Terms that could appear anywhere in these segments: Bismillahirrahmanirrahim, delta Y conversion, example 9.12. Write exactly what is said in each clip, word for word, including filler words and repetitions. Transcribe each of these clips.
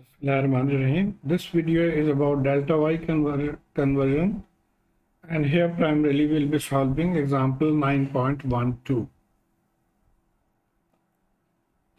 Bismillahirrahmanirrahim. This video is about delta Y conver conversion and here primarily we'll be solving example nine point one two.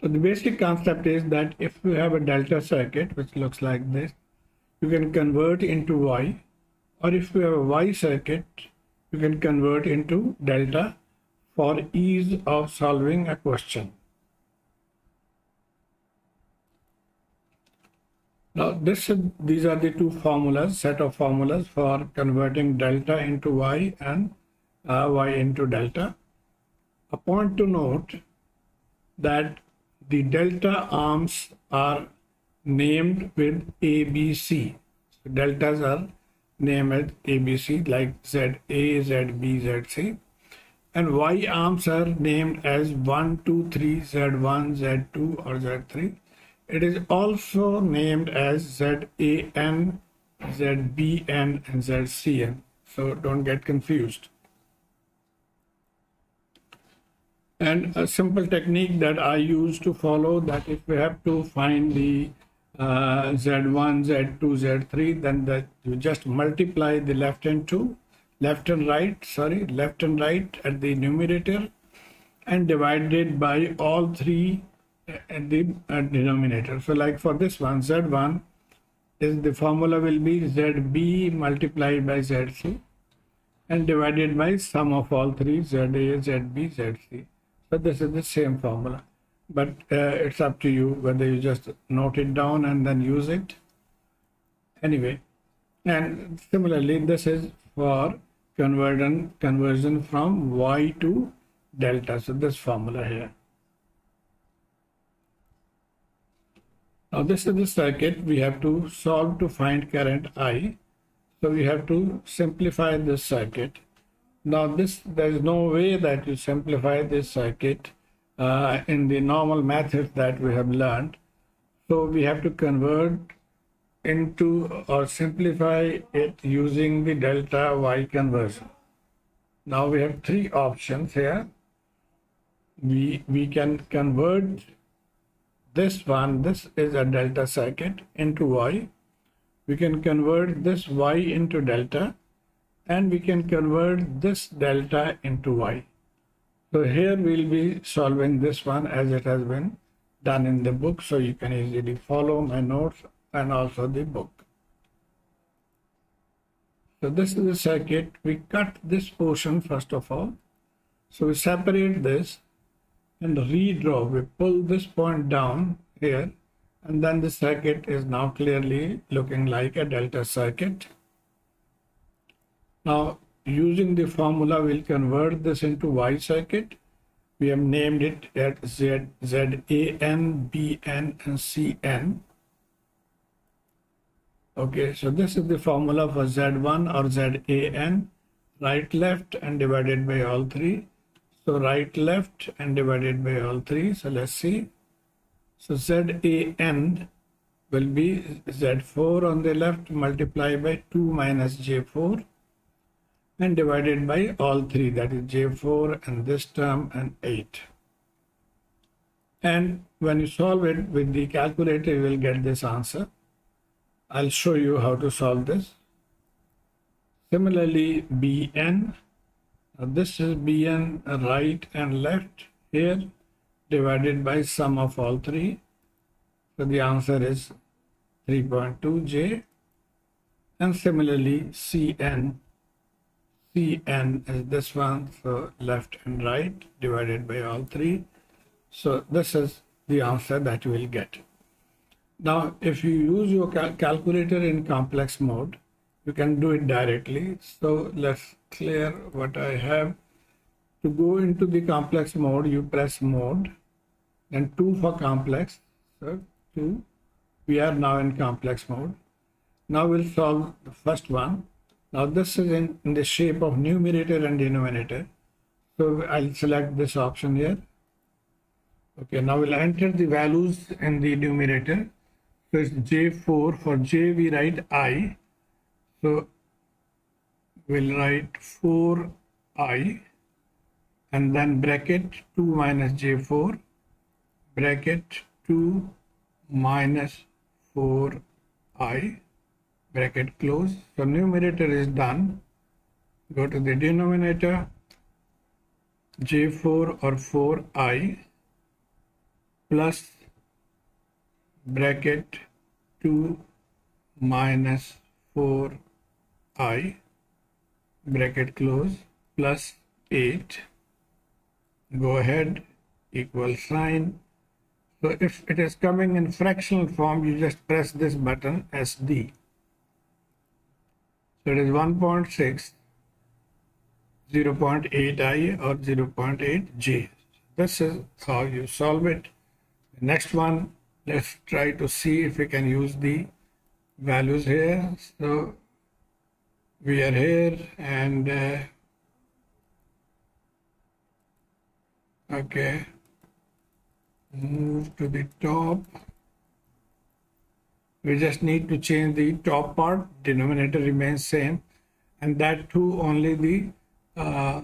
So the basic concept is that if you have a delta circuit which looks like this, you can convert into Y, or if you have a Y circuit you can convert into delta for ease of solving a question. Now this should, these are the two formulas, set of formulas for converting delta into Y and uh, Y into delta. A point to note that the delta arms are named with A B C. So deltas are named as A B C, like Z A, Z B, Z C, and Y arms are named as one, two, three, Z one, Z two or Z three. It is also named as Z A N, Z B N and Z C N, so don't get confused. And a simple technique that I use to follow, that if we have to find the uh, Z one, Z two, Z three, then that you just multiply the left and two, left and right, sorry, left and right at the numerator and divide it by all three at the uh, denominator. So like for this one, Z one is, the formula will be Z B multiplied by Z C and divided by sum of all three, Z A, Z B, Z C. So this is the same formula, but uh, it's up to you whether you just note it down and then use it anyway. And similarly this is for conversion conversion from Y to delta, so this formula here. Now this is the circuit we have to solve to find current I. So we have to simplify this circuit. Now this, there is no way that you simplify this circuit uh, in the normal methods that we have learned. So we have to convert into or simplify it using the delta Y conversion. Now we have three options here. We, we can convert this one, this is a delta circuit, into Y. We can convert this Y into delta, and we can convert this delta into Y. So here we'll be solving this one as it has been done in the book, so you can easily follow my notes and also the book. So this is the circuit. We cut this portion first of all. So we separate this and redraw, we pull this point down here, and then the circuit is now clearly looking like a delta circuit. Now using the formula we'll convert this into Y circuit. We have named it at Z, Z A N, B N and C N. Okay, so this is the formula for Z one or Z A N, right left and divided by all three. So right left and divided by all three. So let's see. So Z A N will be Z four on the left multiplied by two minus J four and divided by all three, that is J four and this term and eight. And when you solve it with the calculator you will get this answer. I'll show you how to solve this. Similarly B N. This is B N right and left here divided by sum of all three. So the answer is three point two J. And similarly C N. C N is this one, so left and right divided by all three. So this is the answer that you will get. Now if you use your cal calculator in complex mode, you can do it directly. So let's clear what I have. To go into the complex mode, you press mode, then two for complex, so two. We are now in complex mode. Now we'll solve the first one. Now this is in, in the shape of numerator and denominator, so I'll select this option here. Okay, now we'll enter the values in the numerator. So it's J four, for J we write I, so we'll write four I and then bracket two minus J four, bracket two minus four i, bracket close. So numerator is done. Go to the denominator, j four or four i plus bracket two minus four i bracket close plus eight, go ahead, equal sign. So if it is coming in fractional form, you just press this button S D. So it is one point six, zero point eight i or zero point eight j. This is how you solve it. The next one, let's try to see if we can use the values here. So we are here and uh, okay, move to the top. We just need to change the top part, denominator remains same, and that too only the uh,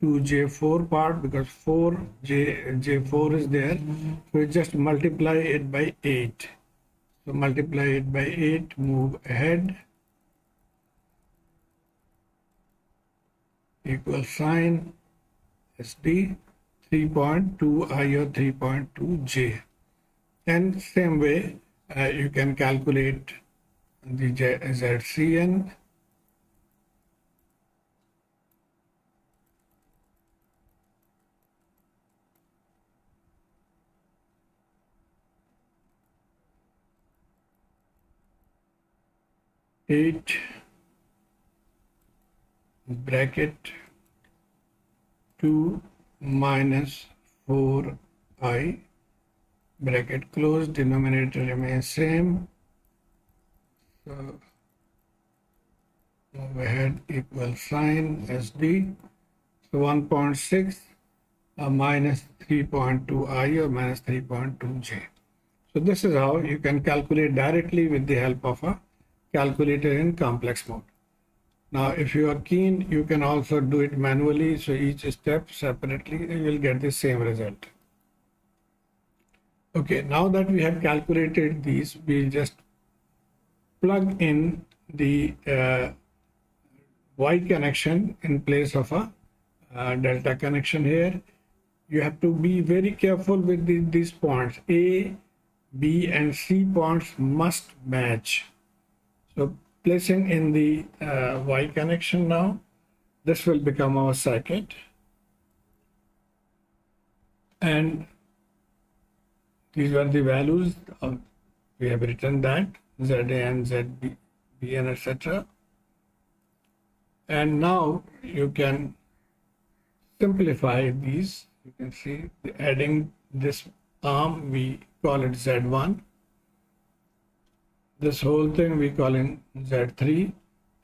two j four part, because four j j four is there. Mm-hmm. So we just multiply it by eight. So multiply it by eight, move ahead, equal sign, S D, three point two i or three point two j. And same way, uh, you can calculate the Z C N. eight bracket two minus four i bracket close, denominator remains same, so move ahead, equal sign, S D. So one point six uh, minus three point two i or minus three point two j. So this is how you can calculate directly with the help of a calculator in complex mode. Now if you are keen, you can also do it manually, so each step separately, you will get the same result. Okay, now that we have calculated these, we will just plug in the uh, Y connection in place of a uh, delta connection here. You have to be very careful with the, these points. A, B and C points must match. So placing in the uh, Y connection now, this will become our circuit. And these were the values of, we have written that, Z A and Z B, B N, et cetera. And now you can simplify these. You can see the adding this arm, we call it Z one. This whole thing we calling Z three,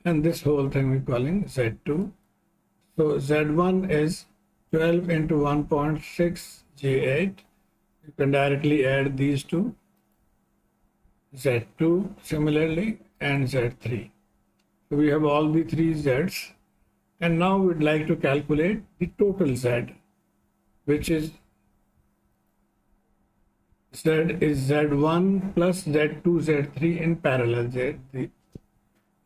and this whole thing we calling Z two. So Z one is twelve into one point six, J eight. You can directly add these two, Z two similarly, and Z three. So we have all the three Z's, and now we'd like to calculate the total Z, which is Z is Z one plus Z two, Z three in parallel, Z three.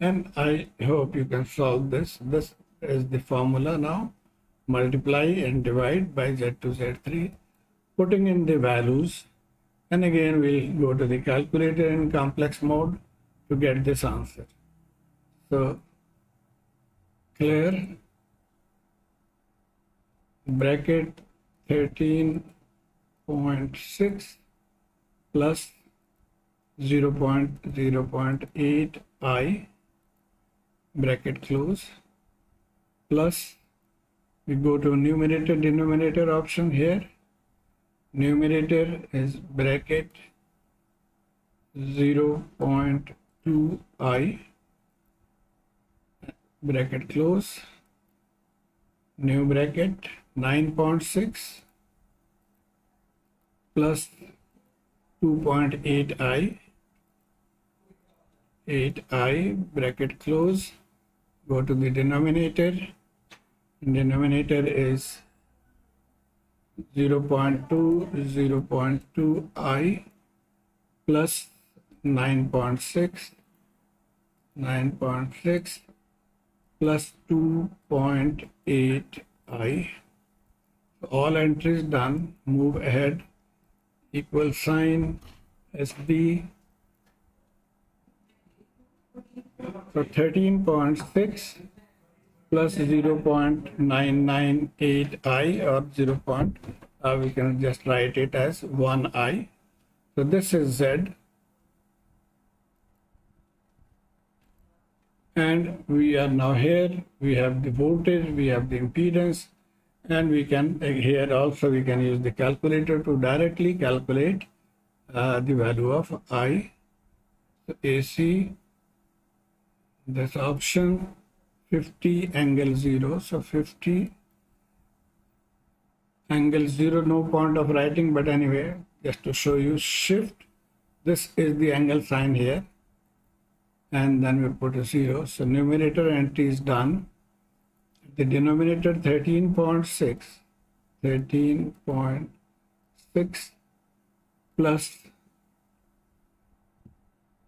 And I hope you can solve this. This is the formula now. Multiply and divide by Z two, Z three, putting in the values. And again, we'll go to the calculator in complex mode to get this answer. So, clear, bracket thirteen point six plus zero point zero point eight i bracket close, plus we go to numerator denominator option here. Numerator is bracket zero point two i bracket close, new bracket nine point six plus two point eight i, eight i bracket close, go to the denominator, denominator is zero point two, zero point two i plus nine point six, nine point six plus two point eight i. All entries done. Move ahead. Equal sign S D. So thirteen point six plus zero point nine nine eight i, or zero. Point, uh, we can just write it as one i. So this is Z. And we are now here. We have the voltage, we have the impedance, and we can here also we can use the calculator to directly calculate uh, the value of I. So A C, this option fifty angle zero, so fifty angle zero, no point of writing, but anyway, just to show you, shift, this is the angle sign here, and then we put a zero. So numerator entry is done. The denominator thirteen point six, thirteen point six plus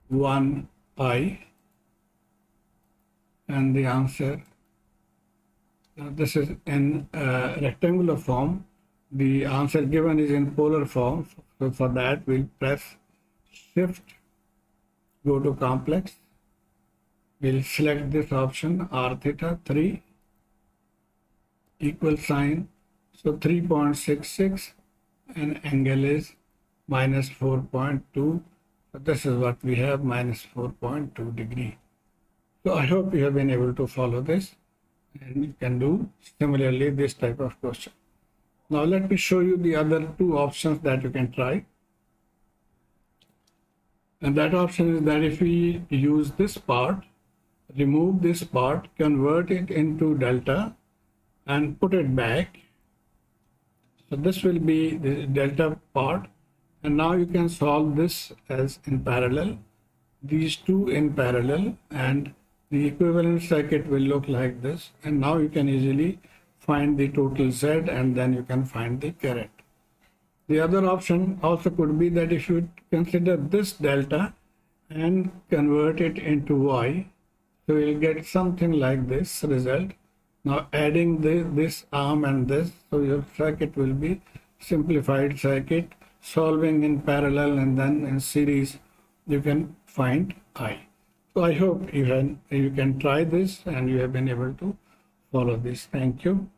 one i, and the answer, now this is in uh, rectangular form, the answer given is in polar form, so for that we'll press shift, go to complex, we'll select this option r theta three, equal sign, so three point six six and angle is minus four point two, so this is what we have, minus four point two degree. So I hope you have been able to follow this, and you can do similarly this type of question. Now let me show you the other two options that you can try. And that option is that if we use this part, remove this part, convert it into delta and put it back. So this will be the delta part, and now you can solve this as in parallel, these two in parallel, and the equivalent circuit will look like this, and now you can easily find the total Z, and then you can find the current. The other option also could be that if you consider this delta and convert it into Y, so you'll get something like this result. Now adding the, this arm and this, so your circuit will be simplified circuit, solving in parallel and then in series, you can find I. So I hope you can, you can try this and you have been able to follow this. Thank you.